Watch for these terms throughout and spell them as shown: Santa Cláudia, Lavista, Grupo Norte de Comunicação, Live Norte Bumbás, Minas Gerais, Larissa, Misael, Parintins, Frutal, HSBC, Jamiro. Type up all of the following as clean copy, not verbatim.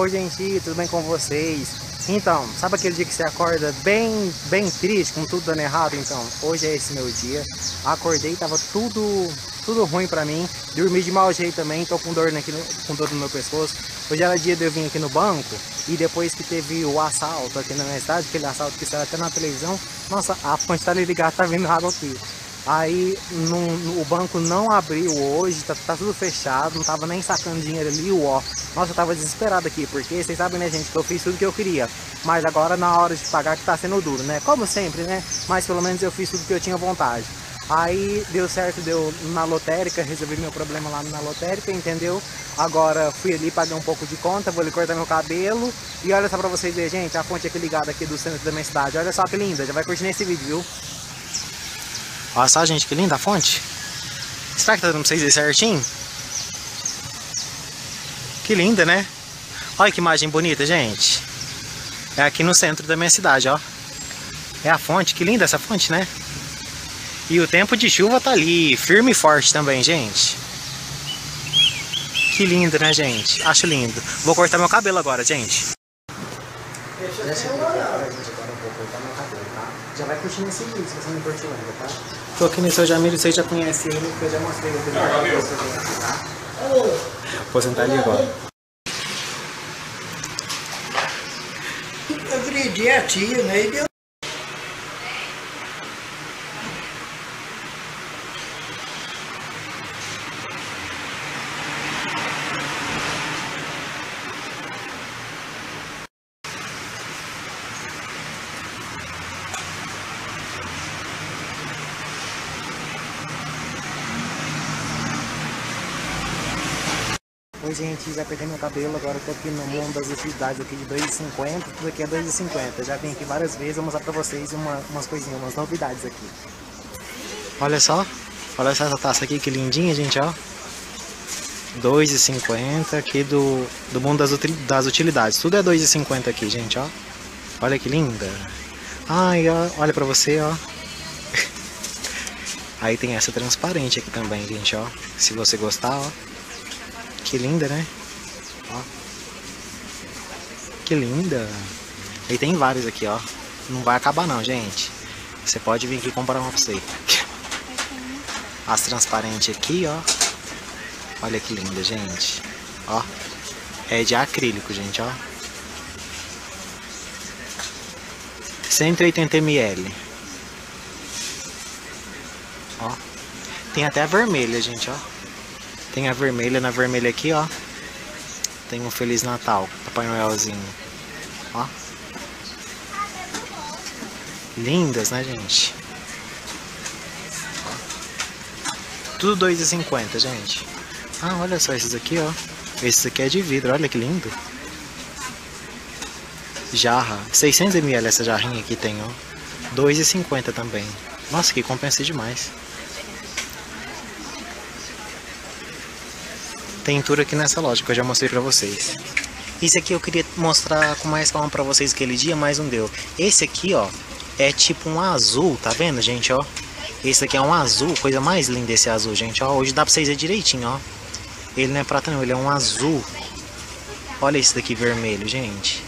Oi gente, tudo bem com vocês? Então, sabe aquele dia que você acorda bem triste, com tudo dando errado? Então, hoje é esse meu dia. Acordei, tava tudo ruim pra mim. Dormi de mau jeito também, tô com dor, com dor no meu pescoço. Hoje era dia de eu vir aqui no banco. E depois que teve o assalto aqui na minha cidade, aquele assalto que saiu até na televisão. Nossa, a fonte tá ligada, tá vindo água aqui. Aí o banco não abriu hoje, tá tudo fechado, não tava nem sacando dinheiro ali, ó. Nossa, eu tava desesperado aqui, porque vocês sabem, né, gente, que eu fiz tudo que eu queria. Mas agora na hora de pagar que tá sendo duro, né? Como sempre, né? Mas pelo menos eu fiz tudo que eu tinha vontade. Aí deu certo, deu na lotérica, resolvi meu problema lá na lotérica, entendeu? Agora fui ali, paguei um pouco de conta, vou ali cortar meu cabelo. E olha só pra vocês verem, gente, a fonte aqui ligada aqui do centro da minha cidade. Olha só que linda, já vai curtir nesse vídeo, viu? Olha só, gente, que linda a fonte. Será que tá dando pra vocês verem certinho? Que linda, né? Olha que imagem bonita, gente. É aqui no centro da minha cidade, ó. É a fonte, que linda essa fonte, né? E o tempo de chuva tá ali, firme e forte também, gente. Que lindo, né, gente? Acho lindo. Vou cortar meu cabelo agora, gente. Deixa eu agora vou cortar meu cabelo, tá? Já vai curtindo esse vídeo, se você não curtiu ainda, tá? Tô aqui no seu Jamiro, vocês já conhecem ele, porque eu já mostrei ele. Vou sentar ali agora. Eu agredi a tia, né? E deu... Oi gente, já cortei meu cabelo, agora eu tô aqui no mundo das utilidades aqui de 2,50, tudo aqui é 2,50, já vim aqui várias vezes, vou mostrar pra vocês umas coisinhas, umas novidades aqui. Olha só essa taça aqui, que lindinha gente, ó, 2,50 aqui do mundo das utilidades, tudo é 2,50 aqui gente, ó, olha que linda, ai, ó, olha pra você, ó. Aí tem essa transparente aqui também gente, ó, se você gostar, ó. Que linda, né? Ó. Que linda. E tem vários aqui, ó. Não vai acabar não, gente. Você pode vir aqui comprar uma pra você. As transparentes aqui, ó. Olha que linda, gente. Ó. É de acrílico, gente, ó. 180 ml. Ó. Tem até a vermelha, gente, ó. Tem a vermelha, na vermelha aqui, ó. Tem um Feliz Natal, Papai Noelzinho. Ó. Lindas, né, gente? Tudo R$2,50, gente. Ah, olha só esses aqui, ó. Esse aqui é de vidro, olha que lindo. Jarra. 600 ml essa jarrinha aqui tem, ó. R$2,50 também. Nossa, que compensa demais. Tem tudo aqui nessa loja que eu já mostrei pra vocês. Isso aqui eu queria mostrar com mais calma pra vocês aquele dia, mas não deu. Esse aqui, ó, é tipo um azul, tá vendo, gente, ó? Esse aqui é um azul, coisa mais linda esse azul, gente, ó. Hoje dá pra vocês ver direitinho, ó. Ele não é prata não, ele é um azul. Olha esse daqui vermelho, gente.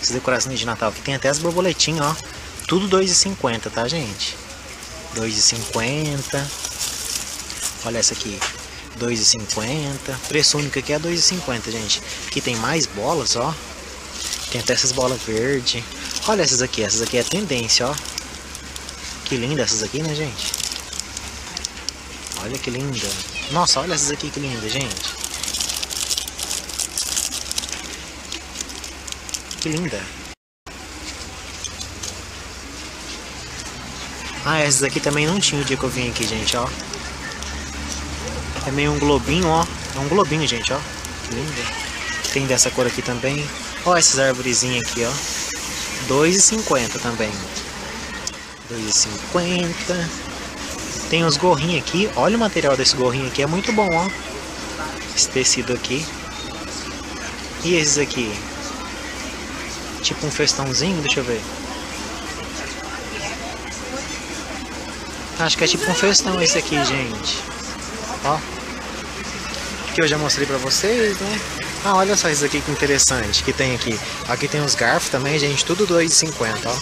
Esse decoração de Natal aqui tem até as borboletinhas, ó. Tudo R$2,50, tá, gente? R$2,50. Olha essa aqui. R$2,50, preço único aqui é R$2,50, gente. Aqui tem mais bolas, ó. Tem até essas bolas verdes. Olha essas aqui é tendência, ó. Que linda essas aqui, né, gente? Olha que linda. Nossa, olha essas aqui que linda, gente. Que linda. Ah, essas aqui também não tinha o dia que eu vim aqui, gente, ó. É meio um globinho, ó. É um globinho, gente, ó. Que lindo. Tem dessa cor aqui também. Ó, essas arvorezinhas aqui, ó. R$2,50 também. R$2,50. Tem os gorrinhos aqui. Olha o material desse gorrinho aqui. É muito bom, ó. Esse tecido aqui. E esses aqui? Tipo um festãozinho, deixa eu ver. Acho que é tipo um festão esse aqui, gente. Ó, que eu já mostrei pra vocês, né? Ah, olha só isso aqui que interessante que tem aqui. Aqui tem os garfos também, gente, tudo R$2,50, ó.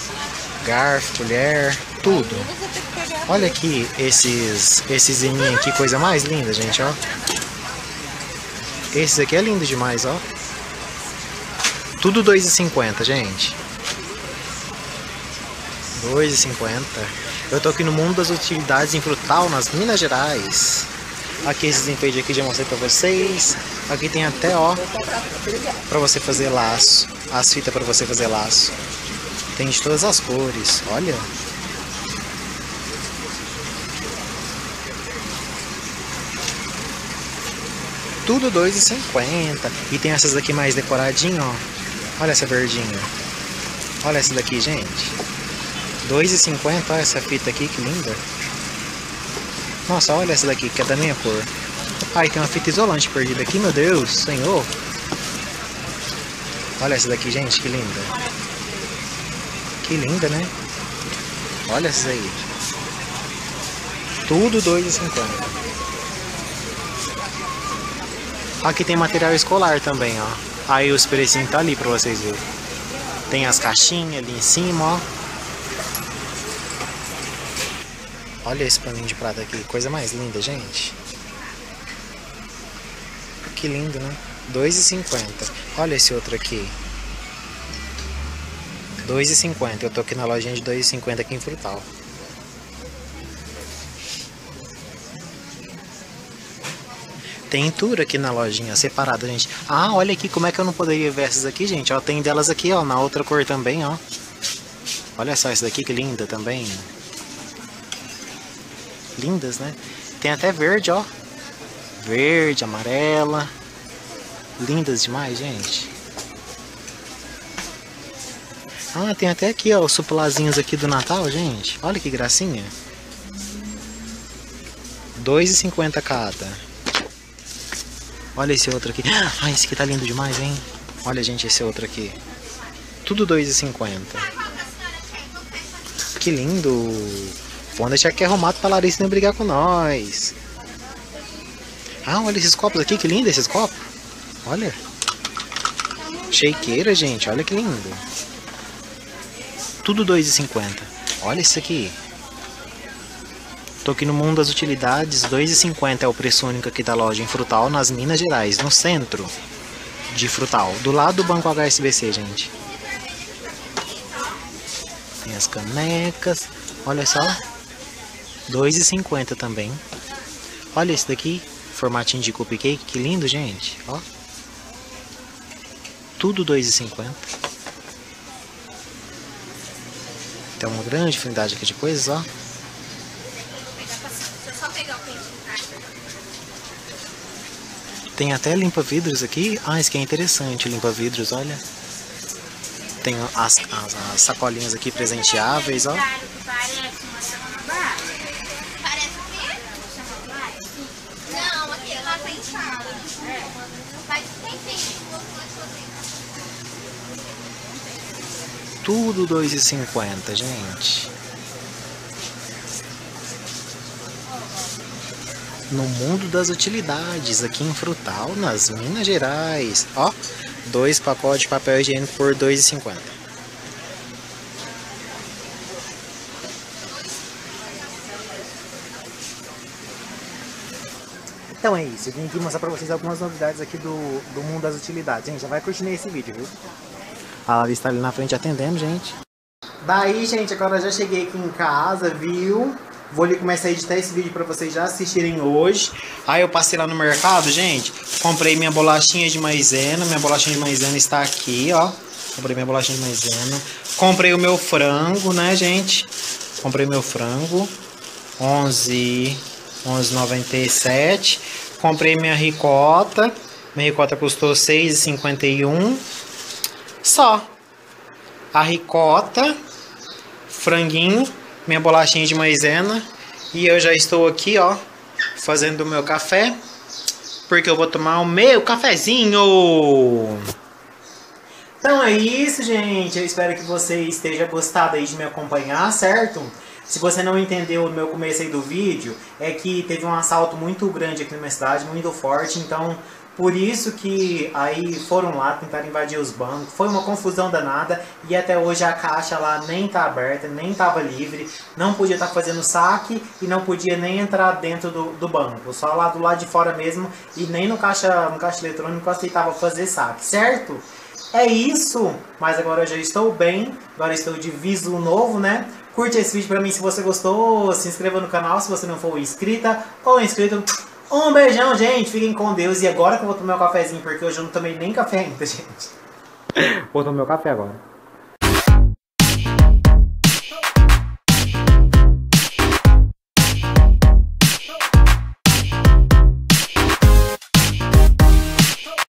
Garfo, colher, tudo. Olha aqui esses em mim aqui, coisa mais linda, gente, ó. Esse aqui é lindo demais, ó. Tudo R$2,50, gente. R$2,50. Eu tô aqui no mundo das utilidades em Frutal, nas Minas Gerais. Aqui esses enfeites aqui já mostrei pra vocês. Aqui tem até, ó, pra você fazer laço. As fitas pra você fazer laço. Tem de todas as cores, olha. Tudo R$2,50. E tem essas daqui mais decoradinhas, ó. Olha essa verdinha. Olha essa daqui, gente. R$2,50. Olha essa fita aqui, que linda. Nossa, olha essa daqui, que é da minha cor. Ah, e tem uma fita isolante perdida aqui, meu Deus, Senhor. Olha essa daqui, gente, que linda. Que linda, né? Olha essas aí. Tudo R$2,50. Aqui tem material escolar também, ó. Aí os precinhos tá ali pra vocês verem. Tem as caixinhas ali em cima, ó. Olha esse paninho de prata aqui. Coisa mais linda, gente. Que lindo, né? R$2,50. Olha esse outro aqui. R$2,50. Eu tô aqui na lojinha de R$2,50 aqui em Frutal. Tem tudo aqui na lojinha, separada, gente. Ah, olha aqui, como é que eu não poderia ver essas aqui, gente? Ó, tem delas aqui, ó, na outra cor também, ó. Olha só essa daqui, que linda também. Lindas, né? Tem até verde, ó. Verde, amarela. Lindas demais, gente. Ah, tem até aqui, ó, os suplazinhos aqui do Natal, gente. Olha que gracinha. R$2,50 cada. Olha esse outro aqui. Ai, esse aqui tá lindo demais, hein? Olha, gente, esse outro aqui. Tudo R$2,50. Que lindo. Vamos deixar aqui arrumado pra Larissa não brigar com nós. Ah, olha esses copos aqui. Que lindo esses copos. Olha. Shakeira, gente. Olha que lindo. Tudo R$2,50. Olha isso aqui. Tô aqui no mundo das utilidades, R$2,50 é o preço único aqui da loja em Frutal, nas Minas Gerais, no centro de Frutal, do lado do banco HSBC, gente. Tem as canecas, olha só, R$2,50 também. Olha esse daqui, formatinho de cupcake, que lindo, gente, ó. Tudo R$2,50. Tem uma grande infinidade aqui de coisas, ó. Tem até limpa-vidros aqui. Ah, isso que é interessante, limpa-vidros, olha. Tem as sacolinhas aqui presenteáveis, ó. Tudo R$2,50, gente. No mundo das utilidades, aqui em Frutal, nas Minas Gerais. Ó, 2 pacotes de papel higiênico por R$2,50. Então é isso, eu vim aqui mostrar pra vocês algumas novidades aqui do mundo das utilidades. Gente, já vai curtindo esse vídeo, viu? A Lavista ali na frente atendendo, gente. Daí, gente, agora já cheguei aqui em casa, viu? Vou ali começar a editar esse vídeo pra vocês já assistirem hoje. Aí eu passei lá no mercado, gente. Comprei minha bolachinha de maisena. Minha bolachinha de maisena está aqui, ó. Comprei minha bolachinha de maisena. Comprei o meu frango, né, gente? Comprei meu frango. R$11,97. Comprei minha ricota. Minha ricota custou R$6,51. Só. A ricota. Franguinho. Minha bolachinha de maisena. E eu já estou aqui, ó, fazendo o meu café, porque eu vou tomar o meu cafezinho. Então é isso, gente. Eu espero que você esteja gostado aí de me acompanhar, certo? Se você não entendeu no meu começo aí do vídeo, é que teve um assalto muito grande aqui na minha cidade, muito forte, então por isso que aí foram lá, tentaram invadir os bancos, foi uma confusão danada e até hoje a caixa lá nem tá aberta, nem tava livre, não podia estar fazendo saque e não podia nem entrar dentro do banco, só lá do lado de fora mesmo e nem no caixa eletrônico aceitava fazer saque, certo? É isso, mas agora eu já estou bem, agora estou de viso novo, né? Curte esse vídeo pra mim se você gostou, se inscreva no canal se você não for inscrita ou inscrito. Um beijão, gente, fiquem com Deus. E agora que eu vou tomar um cafezinho, porque hoje eu não tomei nem café ainda, gente. Vou tomar meu café agora.